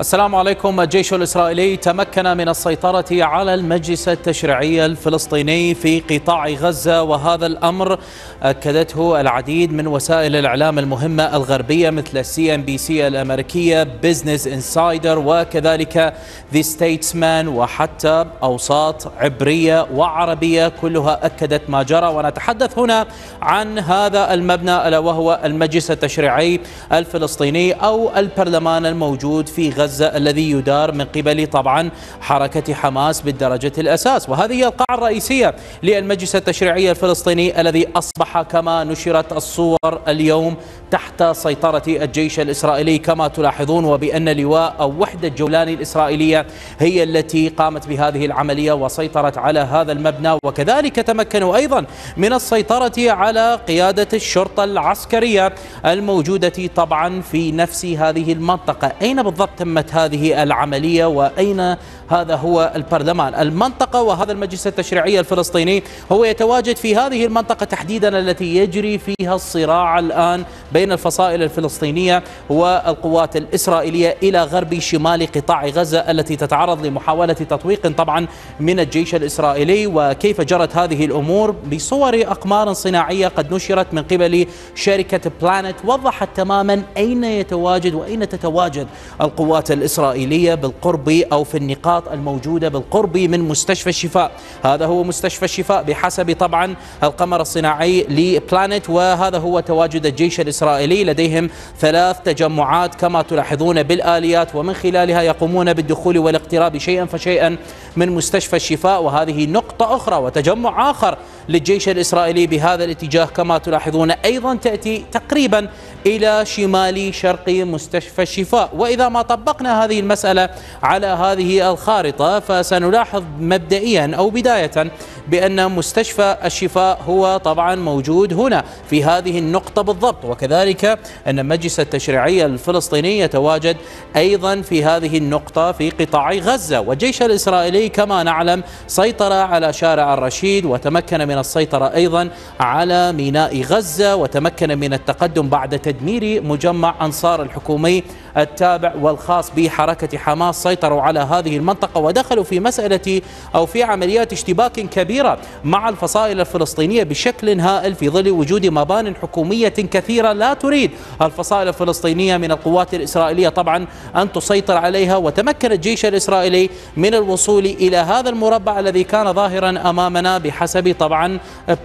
السلام عليكم. الجيش الإسرائيلي تمكن من السيطرة على المجلس التشريعي الفلسطيني في قطاع غزة، وهذا الأمر أكدته العديد من وسائل الإعلام المهمة الغربية مثل سي إم بي سي الأمريكية، بزنس إنسايدر، وكذلك ذا ستيتسمان، وحتى أوساط عبرية وعربية كلها أكدت ما جرى. ونتحدث هنا عن هذا المبنى ألا وهو المجلس التشريعي الفلسطيني أو البرلمان الموجود في غزة الذي يدار من قبل طبعا حركة حماس بالدرجة الأساس، وهذه القاعة الرئيسية للمجلس التشريعي الفلسطيني الذي أصبح كما نشرت الصور اليوم تحت سيطرة الجيش الإسرائيلي كما تلاحظون، وبأن لواء أو وحدة جولاني الإسرائيلية هي التي قامت بهذه العملية وسيطرت على هذا المبنى. وكذلك تمكنوا أيضا من السيطرة على قيادة الشرطة العسكرية الموجودة طبعا في نفس هذه المنطقة. أين بالضبط تمت هذه العملية وأين هذا هو البرلمان؟ المنطقة وهذا المجلس التشريعي الفلسطيني هو يتواجد في هذه المنطقة تحديدا التي يجري فيها الصراع الآن بين الفصائل الفلسطينية والقوات الإسرائيلية إلى غرب شمال قطاع غزة التي تتعرض لمحاولة تطويق طبعا من الجيش الإسرائيلي. وكيف جرت هذه الأمور؟ بصور أقمار صناعية قد نشرت من قبل شركة بلانت وضحت تماما أين يتواجد وأين تتواجد القوات الإسرائيلية بالقرب أو في النقاط الموجودة بالقرب من مستشفى الشفاء. هذا هو مستشفى الشفاء بحسب طبعا القمر الصناعي لبلانت، وهذا هو تواجد الجيش الإسرائيلي. لديهم 3 تجمعات كما تلاحظون بالآليات، ومن خلالها يقومون بالدخول والاقتراب شيئا فشيئا من مستشفى الشفاء، وهذه نقطة أخرى. وتجمع آخر للجيش الإسرائيلي بهذا الاتجاه كما تلاحظون أيضا تأتي تقريبا إلى شمال شرق مستشفى الشفاء. وإذا ما طبقنا هذه المسألة على هذه الخارطة فسنلاحظ مبدئيا أو بداية بأن مستشفى الشفاء هو طبعا موجود هنا في هذه النقطة بالضبط، وكذلك أن مجلس التشريعي الفلسطيني يتواجد أيضا في هذه النقطة في قطاع غزة. والجيش الإسرائيلي كما نعلم سيطر على شارع الرشيد، وتمكن من السيطرة أيضا على ميناء غزة، وتمكن من التقدم بعد تدمير مجمع أنصار الحكومي التابع والخاص بحركة حماس. سيطروا على هذه المنطقة ودخلوا في مسألة أو في عمليات اشتباك كبيرة مع الفصائل الفلسطينية بشكل هائل في ظل وجود مبان حكومية كثيرة لا تريد الفصائل الفلسطينية من القوات الإسرائيلية طبعا أن تسيطر عليها. وتمكن الجيش الإسرائيلي من الوصول إلى هذا المربع الذي كان ظاهرا أمامنا بحسب طبعا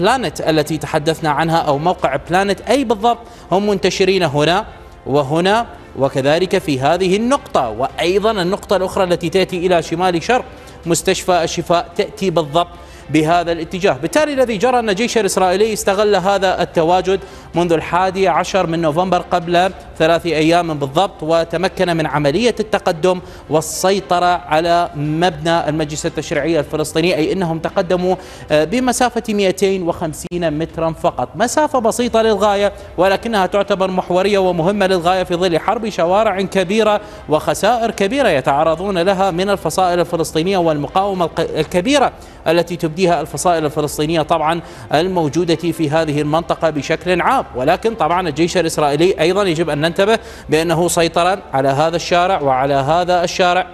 بلانت التي تحدثنا عنها أو موقع بلانت، أي بالضبط هم منتشرين هنا وهنا وكذلك في هذه النقطة. وأيضا النقطة الأخرى التي تأتي إلى شمال شرق مستشفى الشفاء تأتي بالضبط بهذا الاتجاه. بالتالي الذي جرى أن الجيش الإسرائيلي استغل هذا التواجد منذ 11 نوفمبر قبل 3 أيام بالضبط، وتمكن من عملية التقدم والسيطرة على مبنى المجلس التشريعي الفلسطيني، أي أنهم تقدموا بمسافة 250 مترا فقط، مسافة بسيطة للغاية ولكنها تعتبر محورية ومهمة للغاية في ظل حرب شوارع كبيرة وخسائر كبيرة يتعرضون لها من الفصائل الفلسطينية والمقاومة الكبيرة التي تبديها الفصائل الفلسطينية طبعا الموجودة في هذه المنطقة بشكل عام. ولكن طبعا الجيش الإسرائيلي أيضا يجب أن ننتبه بأنه سيطر على هذا الشارع وعلى هذا الشارع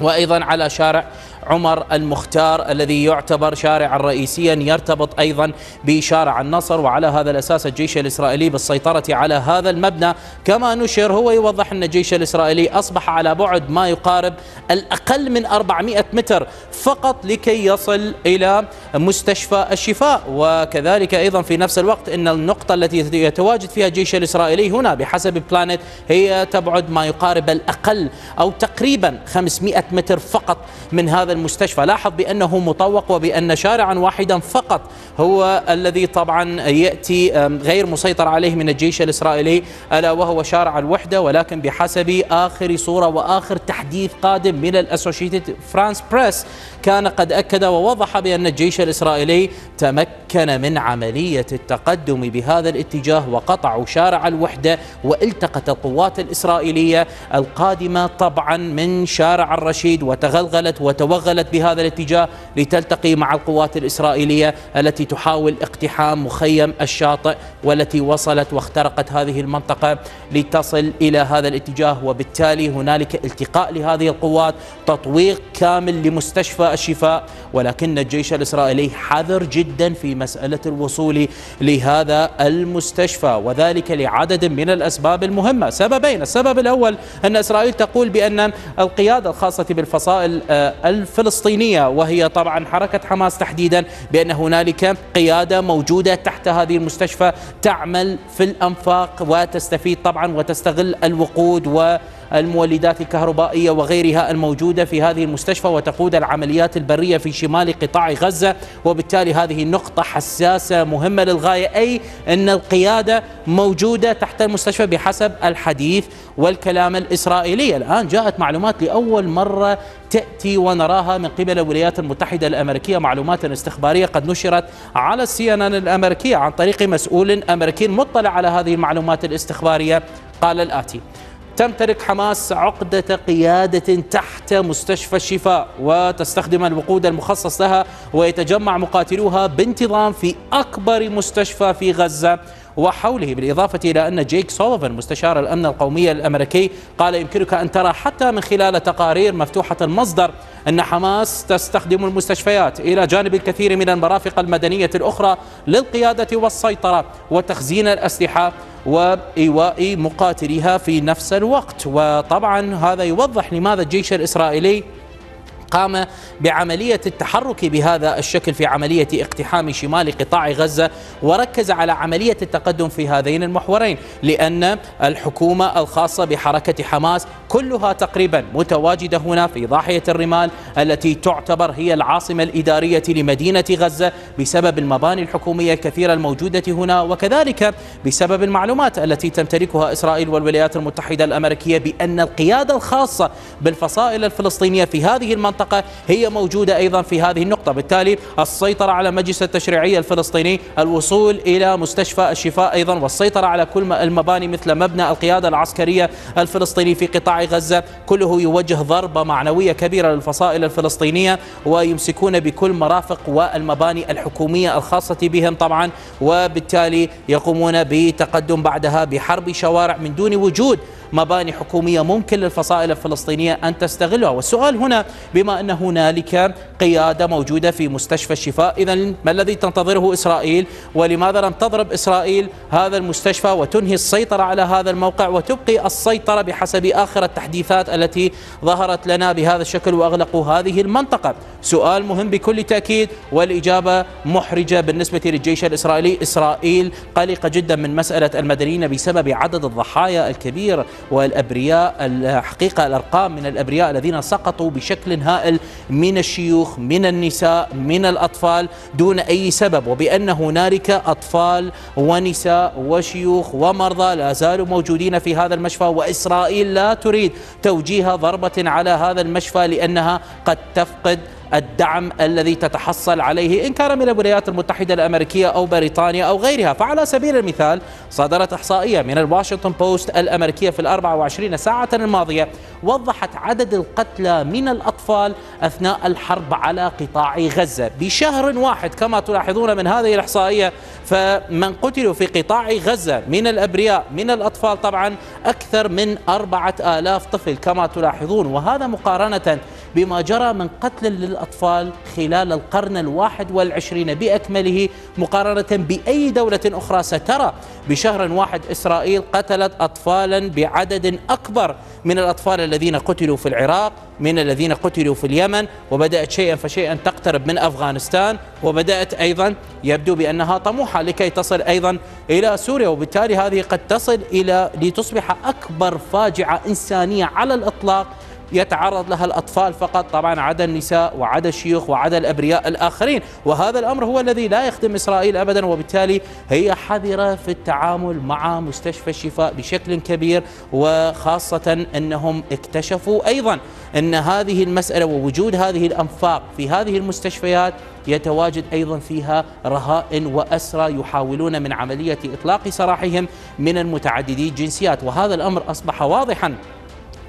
وأيضا على شارع عمر المختار الذي يعتبر شارعا رئيسيا يرتبط أيضا بشارع النصر. وعلى هذا الأساس الجيش الإسرائيلي بالسيطرة على هذا المبنى كما نشر هو يوضح أن الجيش الإسرائيلي أصبح على بعد ما يقارب الأقل من 400 متر فقط لكي يصل إلى مستشفى الشفاء. وكذلك أيضا في نفس الوقت أن النقطة التي يتواجد فيها الجيش الإسرائيلي هنا بحسب بلانت هي تبعد ما يقارب الأقل أو تقريبا 500 متر فقط من هذا المستشفى. لاحظ بأنه مطوق وبأن شارعا واحدا فقط هو الذي طبعا يأتي غير مسيطر عليه من الجيش الإسرائيلي ألا وهو شارع الوحدة. ولكن بحسب آخر صورة وآخر تحديث قادم من الأسوشيتد فرانس برس كان قد أكد ووضح بأن الجيش الإسرائيلي تمكن من عملية التقدم بهذا الاتجاه وقطعوا شارع الوحدة، والتقت القوات الإسرائيلية القادمة طبعا من شارع الرشيد وتغلغلت وتوغلت توغلت بهذا الاتجاه لتلتقي مع القوات الإسرائيلية التي تحاول اقتحام مخيم الشاطئ والتي وصلت واخترقت هذه المنطقة لتصل إلى هذا الاتجاه، وبالتالي هنالك التقاء لهذه القوات، تطويق كامل لمستشفى الشفاء. ولكن الجيش الإسرائيلي حذر جدا في مسألة الوصول لهذا المستشفى، وذلك لعدد من الأسباب المهمة. سببين: السبب الأول أن إسرائيل تقول بأن القيادة الخاصة بالفصائل الفلسطينية، وهي طبعا حركة حماس تحديدا، بأن هنالك قيادة موجودة تحت هذه المستشفى تعمل في الأنفاق وتستفيد طبعا وتستغل الوقود والمولدات الكهربائية وغيرها الموجودة في هذه المستشفى وتقود العمليات البرية في شمال قطاع غزة. وبالتالي هذه النقطة حساسة مهمة للغاية، أي أن القيادة موجودة تحت المستشفى بحسب الحديث والكلام الإسرائيلي. الآن جاءت معلومات لأول مرة تأتي ونراها من قبل الولايات المتحدة الأمريكية، معلومات استخبارية قد نشرت على CNN الأمريكية عن طريق مسؤول أمريكي مطلع على هذه المعلومات الاستخبارية، قال الآتي: تمتلك حماس عقدة قيادة تحت مستشفى الشفاء وتستخدم الوقود المخصص لها، ويتجمع مقاتلوها بانتظام في أكبر مستشفى في غزة وحوله. بالإضافة إلى أن جيك سوليفان مستشار الأمن القومي الأمريكي قال: يمكنك أن ترى حتى من خلال تقارير مفتوحة المصدر أن حماس تستخدم المستشفيات إلى جانب الكثير من المرافق المدنية الأخرى للقيادة والسيطرة وتخزين الأسلحة وإيواء مقاتليها في نفس الوقت. وطبعا هذا يوضح لماذا الجيش الإسرائيلي قام بعملية التحرك بهذا الشكل في عملية اقتحام شمال قطاع غزة، وركز على عملية التقدم في هذين المحورين، لأن الحكومة الخاصة بحركة حماس كلها تقريبا متواجدة هنا في ضاحية الرمال التي تعتبر هي العاصمة الإدارية لمدينة غزة بسبب المباني الحكومية الكثيرة الموجودة هنا، وكذلك بسبب المعلومات التي تمتلكها إسرائيل والولايات المتحدة الأمريكية بأن القيادة الخاصة بالفصائل الفلسطينية في هذه المنطقة هي موجودة أيضا في هذه النقطة. بالتالي السيطرة على مجلس التشريعي الفلسطيني، الوصول إلى مستشفى الشفاء أيضا، والسيطرة على كل المباني مثل مبنى القيادة العسكرية الفلسطيني في قطاع غزة، كله يوجه ضربة معنوية كبيرة للفصائل الفلسطينية، ويمسكون بكل مرافق والمباني الحكومية الخاصة بهم طبعا، وبالتالي يقومون بتقدم بعدها بحرب شوارع من دون وجود مباني حكومية ممكن للفصائل الفلسطينية أن تستغلها. والسؤال هنا: بما أن هنالك قيادة موجودة في مستشفى الشفاء، إذن ما الذي تنتظره إسرائيل؟ ولماذا لم تضرب إسرائيل هذا المستشفى وتنهي السيطرة على هذا الموقع وتبقي السيطرة بحسب آخر التحديثات التي ظهرت لنا بهذا الشكل وأغلقوا هذه المنطقة؟ سؤال مهم بكل تأكيد، والإجابة محرجة بالنسبة للجيش الإسرائيلي. إسرائيل قلقة جدا من مسألة المدنيين بسبب عدد الضحايا الكبير والأبرياء، الحقيقة الأرقام من الأبرياء الذين سقطوا بشكل هائل، من الشيوخ، من النساء، من الأطفال دون أي سبب، وبأن هنالك أطفال ونساء وشيوخ ومرضى لا زالوا موجودين في هذا المشفى، وإسرائيل لا تريد توجيه ضربة على هذا المشفى لأنها قد تفقد الدعم الذي تتحصل عليه إن كان من الولايات المتحدة الأمريكية أو بريطانيا أو غيرها. فعلى سبيل المثال صدرت إحصائية من الواشنطن بوست الأمريكية في 24 ساعة الماضية وضحت عدد القتلى من الأطفال أثناء الحرب على قطاع غزة بشهر واحد. كما تلاحظون من هذه الإحصائية، فمن قتلوا في قطاع غزة من الأبرياء من الأطفال طبعا أكثر من 4000 طفل كما تلاحظون، وهذا مقارنة بما جرى من قتل للأطفال خلال القرن 21 بأكمله. مقارنة بأي دولة أخرى سترى بشهر واحد إسرائيل قتلت أطفالا بعدد أكبر من الأطفال الذين قتلوا في العراق، من الذين قتلوا في اليمن، وبدأت شيئا فشيئا تقترب من أفغانستان، وبدأت أيضا يبدو بأنها طموحة لكي تصل أيضا إلى سوريا، وبالتالي هذه قد تصل إلى لتصبح أكبر فاجعة إنسانية على الإطلاق يتعرض لها الأطفال فقط، طبعا عدا النساء وعدا الشيوخ وعدا الأبرياء الآخرين. وهذا الأمر هو الذي لا يخدم إسرائيل أبدا، وبالتالي هي حذرة في التعامل مع مستشفى الشفاء بشكل كبير، وخاصة أنهم اكتشفوا أيضا أن هذه المسألة ووجود هذه الأنفاق في هذه المستشفيات يتواجد أيضا فيها رهائن وأسرى يحاولون من عملية إطلاق سراحهم من المتعددي الجنسيات. وهذا الأمر أصبح واضحا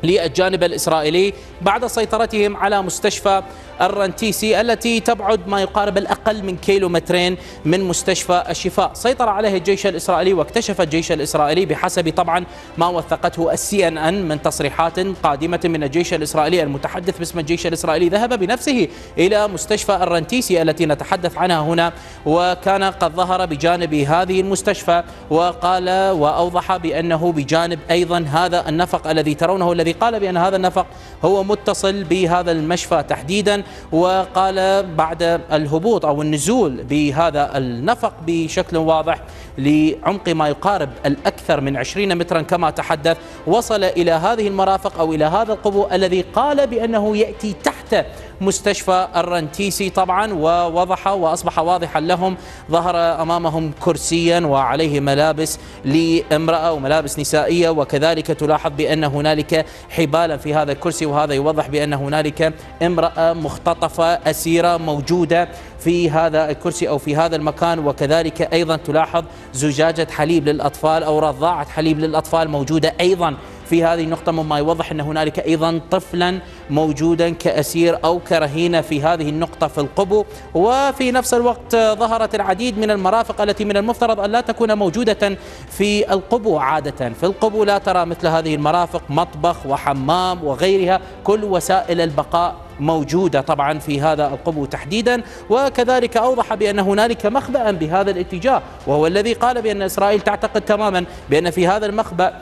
للجانب الإسرائيلي بعد سيطرتهم على مستشفى الرنتيسي التي تبعد ما يقارب الأقل من كيلومترين من مستشفى الشفاء. سيطر عليه الجيش الإسرائيلي، واكتشف الجيش الإسرائيلي بحسب طبعا ما وثقته CNN من تصريحات قادمة من الجيش الإسرائيلي، المتحدث باسم الجيش الإسرائيلي ذهب بنفسه إلى مستشفى الرنتيسي التي نتحدث عنها هنا، وكان قد ظهر بجانب هذه المستشفى، وقال وأوضح بأنه بجانب أيضا هذا النفق الذي ترونه، الذي قال بأن هذا النفق هو متصل بهذا المشفى تحديدا. وقال بعد الهبوط أو النزول بهذا النفق بشكل واضح لعمق ما يقارب الأكثر من 20 مترا كما تحدث، وصل إلى هذه المرافق أو إلى هذا القبو الذي قال بأنه يأتي تحت مستشفى الرنتيسي طبعا. ووضح وأصبح واضحا لهم، ظهر أمامهم كرسيا وعليه ملابس لامرأة وملابس نسائية، وكذلك تلاحظ بأن هنالك حبالا في هذا الكرسي، وهذا يوضح بأن هنالك امرأة مختطفة أسيرة موجودة في هذا الكرسي أو في هذا المكان. وكذلك أيضا تلاحظ زجاجة حليب للأطفال أو رضاعة حليب للأطفال موجودة أيضا في هذه النقطة، مما يوضح أن هنالك أيضا طفلا موجودا كأسير أو كرهينة في هذه النقطة في القبو. وفي نفس الوقت ظهرت العديد من المرافق التي من المفترض أن لا تكون موجودة في القبو. عادة في القبو لا ترى مثل هذه المرافق، مطبخ وحمام وغيرها، كل وسائل البقاء موجودة طبعا في هذا القبو تحديدا. وكذلك أوضح بأن هنالك مخبأ بهذا الاتجاه، وهو الذي قال بأن إسرائيل تعتقد تماما بأن في هذا المخبأ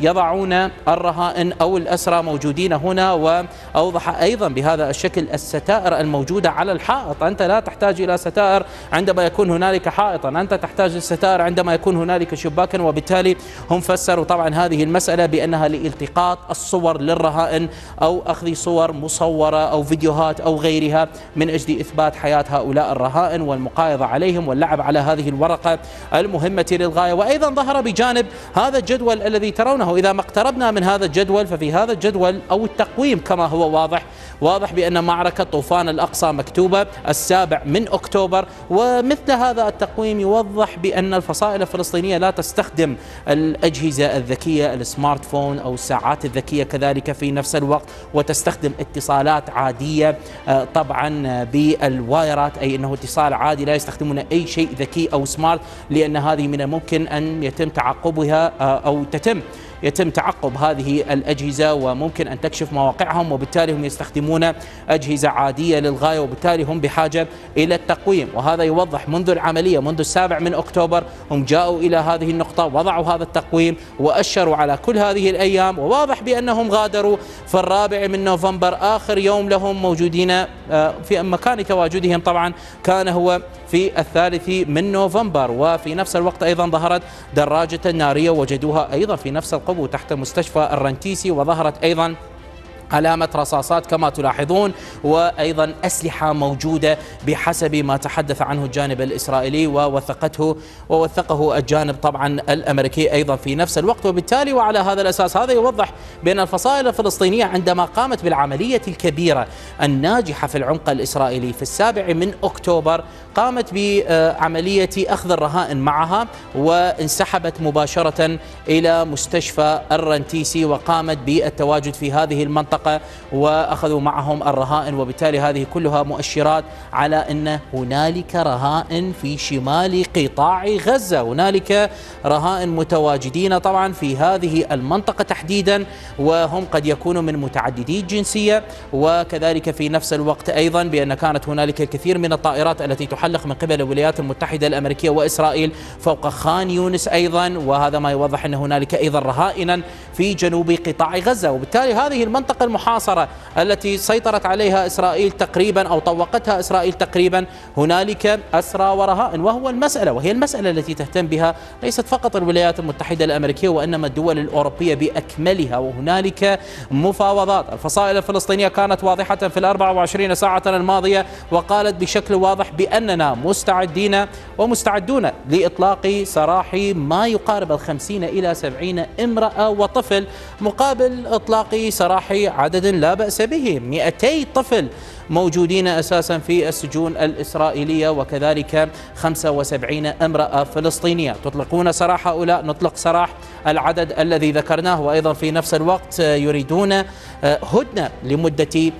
يضعون الرهائن أو الأسرى موجودين هنا. وأوضح أيضا بهذا الشكل الستائر الموجودة على الحائط، أنت لا تحتاج إلى ستائر عندما يكون هنالك حائطا، أنت تحتاج للستائر عندما يكون هنالك شباكا. وبالتالي هم فسروا طبعا هذه المسألة بأنها لالتقاط الصور للرهائن أو أخذ صور مصورة أو فيديوهات أو غيرها من أجل إثبات حياة هؤلاء الرهائن والمقايضة عليهم واللعب على هذه الورقة المهمة للغاية. وأيضا ظهر بجانب هذا الجدول الذي ترونه، إذا ما اقتربنا من هذا الجدول ففي هذا الجدول أو التقويم كما هو واضح بأن معركة طوفان الأقصى مكتوبة 7 أكتوبر، ومثل هذا التقويم يوضح بأن الفصائل الفلسطينية لا تستخدم الأجهزة الذكية، السمارت فون أو الساعات الذكية كذلك في نفس الوقت، وتستخدم اتصالات عادية طبعا بالوايرات، أي أنه اتصال عادي لا يستخدمون أي شيء ذكي أو سمارت، لأن هذه من الممكن أن يتم تعقبها أو يتم تعقب هذه الأجهزة وممكن أن تكشف مواقعهم، وبالتالي هم يستخدمون أجهزة عادية للغاية، وبالتالي هم بحاجة إلى التقويم. وهذا يوضح منذ العملية، منذ 7 أكتوبر هم جاءوا إلى هذه النقطة، وضعوا هذا التقويم وأشروا على كل هذه الأيام، وواضح بأنهم غادروا في 4 نوفمبر، آخر يوم لهم موجودين في مكان تواجدهم طبعا كان هو في 3 نوفمبر. وفي نفس الوقت أيضا ظهرت دراجة نارية، وجدوها أيضا في نفس القبو تحت مستشفى الرنتيسي، وظهرت أيضا علامة رصاصات كما تلاحظون، وأيضا أسلحة موجودة بحسب ما تحدث عنه الجانب الإسرائيلي ووثقه الجانب طبعا الأمريكي أيضا في نفس الوقت. وبالتالي وعلى هذا الأساس هذا يوضح بأن الفصائل الفلسطينية عندما قامت بالعملية الكبيرة الناجحة في العمق الإسرائيلي في 7 أكتوبر، قامت بعملية أخذ الرهائن معها وانسحبت مباشرة إلى مستشفى الرنتيسي، وقامت بالتواجد في هذه المنطقة وأخذوا معهم الرهائن. وبالتالي هذه كلها مؤشرات على أن هنالك رهائن في شمال قطاع غزة، هنالك رهائن متواجدين طبعا في هذه المنطقة تحديدا، وهم قد يكونوا من متعددي الجنسية. وكذلك في نفس الوقت أيضا بأن كانت هنالك الكثير من الطائرات التي تحلق من قبل الولايات المتحدة الأمريكية وإسرائيل فوق خان يونس أيضا، وهذا ما يوضح أن هنالك أيضا رهائنا في جنوب قطاع غزة. وبالتالي هذه المنطقة المحاصرة التي سيطرت عليها إسرائيل تقريبا أو طوقتها إسرائيل تقريبا هنالك أسرى ورهائن، وهي المسألة التي تهتم بها ليست فقط الولايات المتحدة الأمريكية وإنما الدول الأوروبية بأكملها، وهنالك مفاوضات. الفصائل الفلسطينية كانت واضحة في 24 ساعة الماضية، وقالت بشكل واضح بأننا مستعدين ومستعدون لإطلاق سراح ما يقارب 50 إلى 70 امرأة وطفل، مقابل إطلاق سراح عدد لا بأس به، 200 طفل موجودين أساسا في السجون الإسرائيلية، وكذلك 75 امرأة فلسطينية. تطلقون سراح هؤلاء، نطلق سراح العدد الذي ذكرناه. وأيضا في نفس الوقت يريدون هدنة لمدة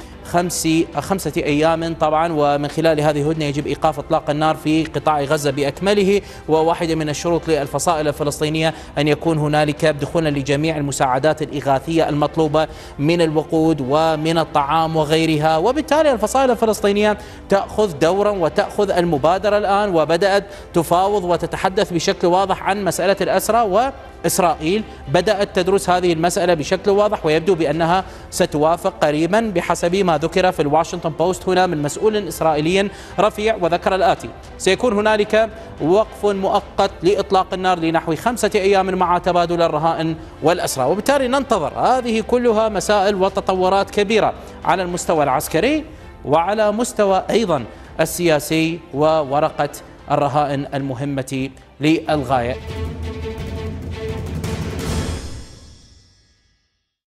خمسة أيام طبعا. ومن خلال هذه الهدنة يجب إيقاف إطلاق النار في قطاع غزة بأكمله، وواحدة من الشروط للفصائل الفلسطينية أن يكون هنالك دخولا لجميع المساعدات الإغاثية المطلوبة من الوقود ومن الطعام وغيرها، وبالتالي الفصائل الفلسطينية تأخذ دورا وتأخذ المبادرة الآن، وبدأت تفاوض وتتحدث بشكل واضح عن مسألة الأسرى، وإسرائيل بدأت تدرس هذه المسألة بشكل واضح، ويبدو بأنها ستوافق قريبا بحسب ما ذكر في الواشنطن بوست هنا من مسؤول إسرائيلي رفيع، وذكر الآتي: سيكون هنالك وقف مؤقت لإطلاق النار لنحو 5 أيام مع تبادل الرهائن والأسرى. وبالتالي ننتظر، هذه كلها مسائل وتطورات كبيرة على المستوى العسكري وعلى مستوى أيضا السياسي وورقة الرهائن المهمة للغاية.